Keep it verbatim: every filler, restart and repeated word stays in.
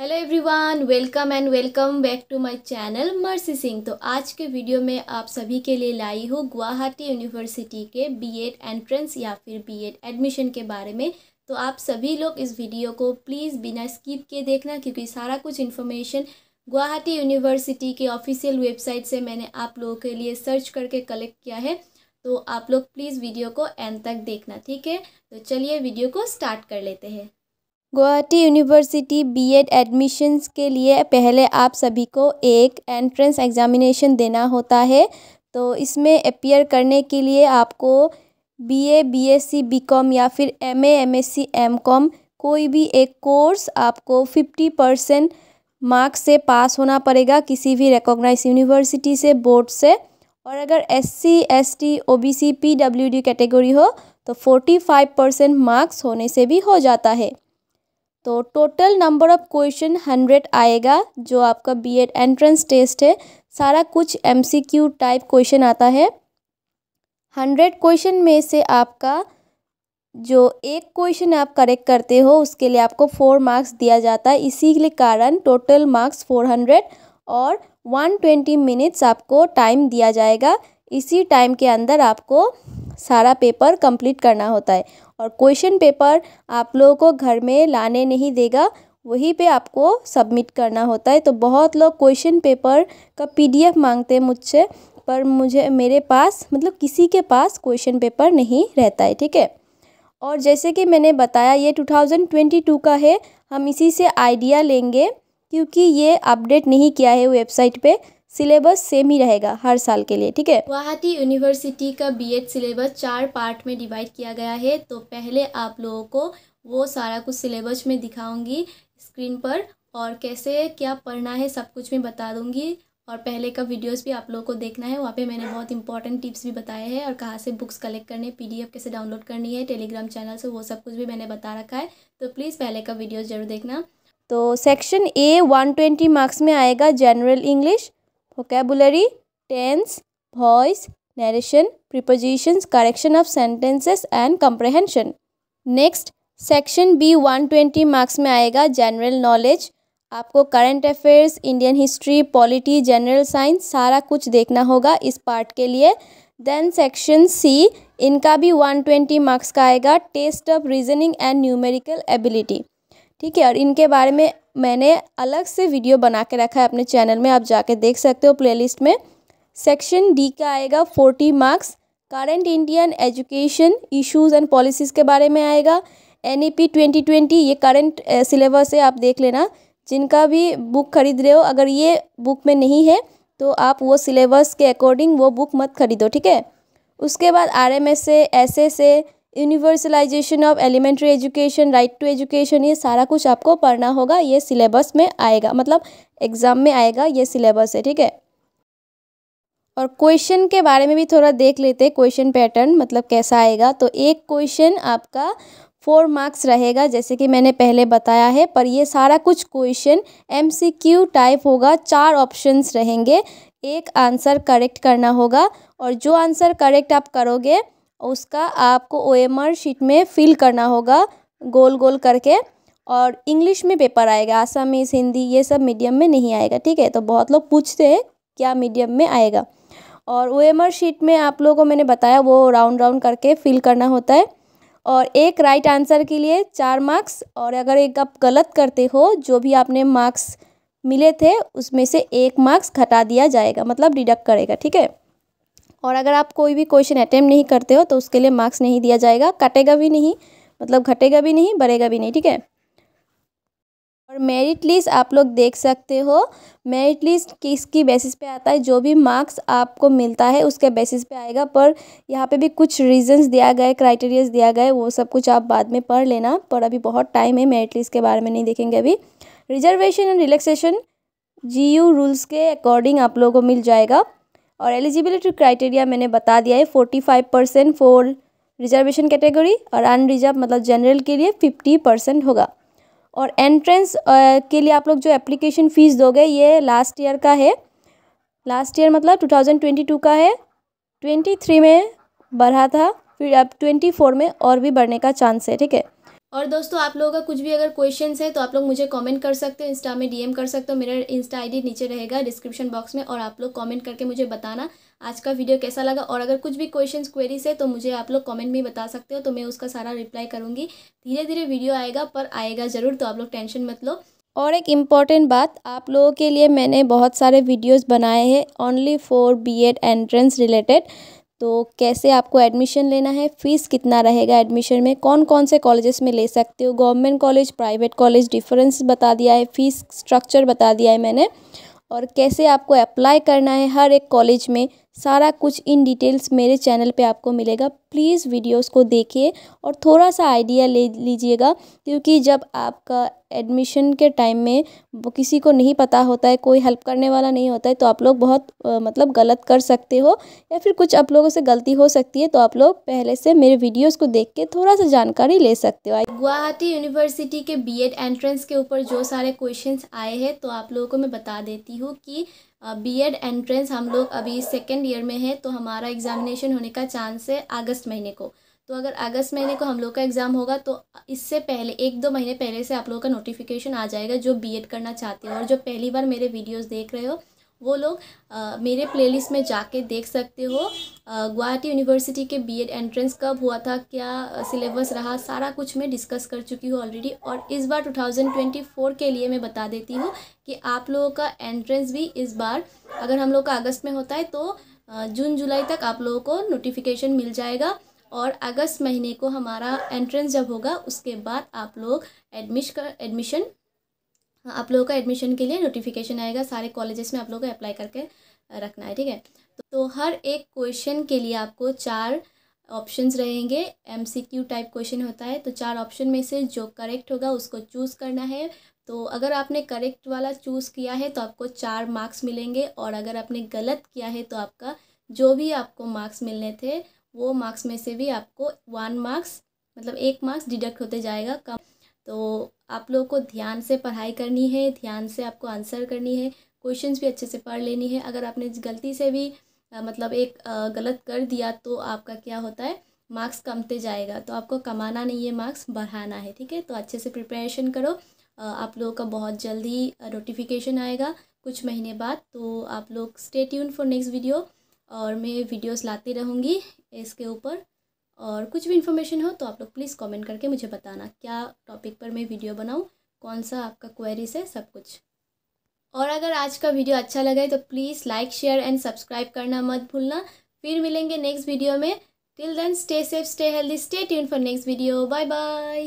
Hello everyone, welcome and welcome back to my channel Mercy Singh. तो आज के video में आप सभी के लिए लाई हूँ गुवाहाटी यूनिवर्सिटी के बीएड एंट्रेंस या फिर बीएड एडमिशन के बारे में। तो आप सभी लोग इस वीडियो को प्लीज़ बिना स्किप किए देखना, क्योंकि सारा कुछ इन्फॉर्मेशन गुवाहाटी यूनिवर्सिटी के ऑफिशियल वेबसाइट से मैंने आप लोगों के लिए सर्च करके कलेक्ट किया है। तो आप लोग प्लीज़ वीडियो को एंड तक देखना, ठीक है। तो चलिए वीडियो को स्टार्ट कर लेते हैं। गुवाहाटी यूनिवर्सिटी बीएड एडमिशन्स के लिए पहले आप सभी को एक एंट्रेंस एग्ज़ामिनेशन देना होता है। तो इसमें अपियर करने के लिए आपको बीए, बीएससी, बीकॉम या फिर एमए, एमएससी, एमकॉम कोई भी एक कोर्स आपको पचास परसेंट मार्क्स से पास होना पड़ेगा किसी भी रिकॉग्नाइज यूनिवर्सिटी से, बोर्ड से। और अगर SC, ST, OBC, PWD category हो तो पैंतालीस परसेंट मार्क्स होने से भी हो जाता है। तो total number of question hundred आएगा। जो आपका बीएड एंट्रेंस टेस्ट है, सारा कुछ एमसीक्यू टाइप क्वेश्चन आता है। हंड्रेड क्वेश्चन में से आपका जो एक क्वेश्चन आप करेक्ट करते हो उसके लिए आपको फोर मार्क्स दिया जाता है। इसी के कारण टोटल मार्क्स फोर हंड्रेड और वन ट्वेंटी मिनट्स आपको टाइम दिया जाएगा। इसी टाइम के अंदर आपको सारा पेपर कंप्लीट करना होता है। और क्वेश्चन पेपर आप लोगों को घर में लाने नहीं देगा, वहीं पे आपको सबमिट करना होता है। तो बहुत लोग क्वेश्चन पेपर का पीडीएफ मांगते हैं मुझसे, पर मुझे मेरे पास मतलब किसी के पास क्वेश्चन पेपर नहीं रहता है, ठीक है। और जैसे कि मैंने बताया ये दो हज़ार बाईस का है, हम इसी से आइडिया लेंगे क्योंकि ये अपडेट नहीं किया है वेबसाइट पे। सिलेबस सेम ही रहेगा हर साल के लिए, ठीक है। गुवाहाटी यूनिवर्सिटी का बीएड सिलेबस चार पार्ट में डिवाइड किया गया है। तो पहले आप लोगों को वो सारा कुछ सिलेबस में दिखाऊंगी स्क्रीन पर, और कैसे क्या पढ़ना है सब कुछ मैं बता दूंगी। और पहले का वीडियोस भी आप लोगों को देखना है, वहाँ पे मैंने बहुत इंपॉर्टेंट टिप्स भी बताए हैं। और कहाँ से बुक्स कलेक्ट करने, पीडीएफ कैसे डाउनलोड करनी है टेलीग्राम चैनल से, वो सब कुछ भी मैंने बता रखा है। तो प्लीज़ पहले का वीडियो जरूर देखना। तो section A one twenty marks में आएगा। General English, vocabulary, tense, voice, narration, prepositions, correction of sentences and comprehension. Next section B one twenty marks में आएगा। जनरल नॉलेज, आपको current affairs, Indian history, polity, general science सारा कुछ देखना होगा इस पार्ट के लिए। देन सेक्शन सी, इनका भी वन ट्वेंटी मार्क्स का आएगा। Test of reasoning and numerical ability, ठीक है। और इनके बारे में मैंने अलग से वीडियो बना के रखा है अपने चैनल में, आप जाके देख सकते हो प्लेलिस्ट में। सेक्शन डी का आएगा चालीस marks. Current Indian education issues and policies के बारे में आएगा। एनईपी ट्वेंटी ट्वेंटी, ये करंट सिलेबस है, आप देख लेना। जिनका भी बुक खरीद रहे हो, अगर ये बुक में नहीं है तो आप वो सिलेबस के अकॉर्डिंग वो बुक मत खरीदो, ठीक है। उसके बाद R M S A, S S A, universalisation of elementary education, right to education, ये सारा कुछ आपको पढ़ना होगा। ये सिलेबस में आएगा, मतलब एग्ज़ाम में आएगा, ये सिलेबस है, ठीक है। और क्वेश्चन के बारे में भी थोड़ा देख लेते हैं, क्वेश्चन पैटर्न मतलब कैसा आएगा। तो एक क्वेश्चन आपका फोर मार्क्स रहेगा जैसे कि मैंने पहले बताया है, पर ये सारा कुछ क्वेश्चन एमसीक्यू टाइप होगा। चार ऑप्शंस रहेंगे, एक आंसर करेक्ट करना होगा। और जो आंसर करेक्ट आप करोगे उसका आपको ओएमआर शीट में फिल करना होगा गोल गोल करके। और इंग्लिश में पेपर आएगा, आसामीज, हिंदी, ये सब मीडियम में नहीं आएगा, ठीक है। तो बहुत लोग पूछते हैं क्या मीडियम में आएगा। और ओएमआर शीट में आप लोगों को मैंने बताया वो राउंड राउंड करके फिल करना होता है। और एक राइट आंसर के लिए चार मार्क्स, और अगर एक आप गलत करते हो जो भी आपने मार्क्स मिले थे उसमें से एक मार्क्स घटा दिया जाएगा, मतलब डिडक्ट करेगा, ठीक है। और अगर आप कोई भी क्वेश्चन अटेम्प्ट नहीं करते हो तो उसके लिए मार्क्स नहीं दिया जाएगा, कटेगा भी नहीं, मतलब घटेगा भी नहीं, बढ़ेगा भी नहीं, ठीक है। और मेरिट लिस्ट आप लोग देख सकते हो। मेरिट लिस्ट किसकी बेसिस पे आता है, जो भी मार्क्स आपको मिलता है उसके बेसिस पे आएगा। पर यहाँ पे भी कुछ रीजंस दिया गया, क्राइटेरियाज दिया गया, वो सब कुछ आप बाद में पढ़ लेना। पर अभी बहुत टाइम है, मेरिट लिस्ट के बारे में नहीं देखेंगे अभी। Reservation and relaxation G U rules के अकॉर्डिंग आप लोगों को मिल जाएगा। और एलिजिबिलिटी क्राइटेरिया मैंने बता दिया है, forty five percent for reservation category और अनरिजर्व मतलब जनरल के लिए फिफ्टी परसेंट होगा। और एंट्रेंस के लिए आप लोग जो एप्लीकेशन फ़ीस दोगे ये लास्ट ईयर का है, लास्ट ईयर मतलब दो हज़ार बाईस का है। तेईस में बढ़ा था, फिर अब चौबीस में और भी बढ़ने का चांस है, ठीक है। और दोस्तों आप लोगों का कुछ भी अगर क्वेश्चंस है तो आप लोग मुझे कमेंट कर सकते हो, इंस्टा में डीएम कर सकते हो, मेरा इंस्टा आईडी नीचे रहेगा डिस्क्रिप्शन बॉक्स में, और आप लोग कमेंट करके मुझे बताना आज का वीडियो कैसा लगा। और अगर कुछ भी क्वेश्चंस क्वेरीज है तो मुझे आप लोग कमेंट में बता सकते हो, तो मैं उसका सारा रिप्लाई करूँगी। धीरे धीरे वीडियो आएगा पर आएगा ज़रूर, तो आप लोग टेंशन मत लो। और एक इम्पॉर्टेंट बात, आप लोगों के लिए मैंने बहुत सारे वीडियोस बनाए हैं only for BEd entrance related, तो कैसे आपको एडमिशन लेना है, फ़ीस कितना रहेगा एडमिशन में, कौन कौन से कॉलेजेस में ले सकते हो, government college private college difference बता दिया है, फ़ीस स्ट्रक्चर बता दिया है मैंने, और कैसे आपको अप्लाई करना है हर एक कॉलेज में, सारा कुछ इन डिटेल्स मेरे चैनल पे आपको मिलेगा। प्लीज़ वीडियोस को देखिए और थोड़ा सा आइडिया ले लीजिएगा, क्योंकि जब आपका एडमिशन के टाइम में किसी को नहीं पता होता है, कोई हेल्प करने वाला नहीं होता है, तो आप लोग बहुत आ, मतलब गलत कर सकते हो या फिर कुछ आप लोगों से गलती हो सकती है। तो आप लोग पहले से मेरे वीडियोस को देख के थोड़ा सा जानकारी ले सकते हो। गुवाहाटी यूनिवर्सिटी के बीएड एंट्रेंस के ऊपर जो सारे क्वेश्चंस आए हैं तो आप लोगों को मैं बता देती हूँ कि बीएड एंट्रेंस हम लोग अभी सेकेंड ईयर में है, तो हमारा एग्जामिनेशन होने का चांस है अगस्त महीने को। तो अगर अगस्त महीने को हम लोग का एग्ज़ाम होगा तो इससे पहले एक दो महीने पहले से आप लोगों का नोटिफिकेशन आ जाएगा, जो बीएड करना चाहते हो। और जो पहली बार मेरे वीडियोस देख रहे हो वो लोग मेरे प्लेलिस्ट में जाके देख सकते हो, गुवाहाटी यूनिवर्सिटी के बीएड एंट्रेंस कब हुआ था, क्या सिलेबस रहा, सारा कुछ मैं डिस्कस कर चुकी हूँ ऑलरेडी। और इस बार दो हज़ार चौबीस के लिए मैं बता देती हूँ कि आप लोगों का एंट्रेंस भी इस बार अगर हम लोग का अगस्त में होता है तो जून जुलाई तक आप लोगों को नोटिफिकेशन मिल जाएगा, और अगस्त महीने को हमारा एंट्रेंस जब होगा उसके बाद आप लोग एडमिश कर एडमिशन आप लोगों का एडमिशन के लिए नोटिफिकेशन आएगा। सारे कॉलेजेस में आप लोगों को अप्लाई करके रखना है, ठीक है। तो, तो हर एक क्वेश्चन के लिए आपको चार ऑप्शंस रहेंगे, एमसीक्यू टाइप क्वेश्चन होता है, तो चार ऑप्शन में से जो करेक्ट होगा उसको चूज़ करना है। तो अगर आपने करेक्ट वाला चूज़ किया है तो आपको चार मार्क्स मिलेंगे, और अगर आपने गलत किया है तो आपका जो भी आपको मार्क्स मिलने थे वो मार्क्स में से भी आपको वन मार्क्स मतलब एक मार्क्स डिडक्ट होते जाएगा कम। तो आप लोगों को ध्यान से पढ़ाई करनी है, ध्यान से आपको आंसर करनी है, क्वेश्चंस भी अच्छे से पढ़ लेनी है। अगर आपने गलती से भी आ, मतलब एक आ, गलत कर दिया तो आपका क्या होता है, मार्क्स कमते जाएगा। तो आपको कमाना नहीं है, मार्क्स बढ़ाना है, ठीक है। तो अच्छे से प्रिपरेशन करो, आ, आप लोगों का बहुत जल्दी नोटिफिकेशन आएगा कुछ महीने बाद। तो आप लोग stay tune for next video, और मैं वीडियोस लाती रहूँगी इसके ऊपर। और कुछ भी इन्फॉर्मेशन हो तो आप लोग प्लीज़ कमेंट करके मुझे बताना क्या टॉपिक पर मैं वीडियो बनाऊँ, कौन सा आपका क्वेरीज है, सब कुछ। और अगर आज का वीडियो अच्छा लगा है तो please like share and subscribe करना मत भूलना। फिर मिलेंगे नेक्स्ट वीडियो में, till then stay safe stay healthy stay tuned for next video, bye bye.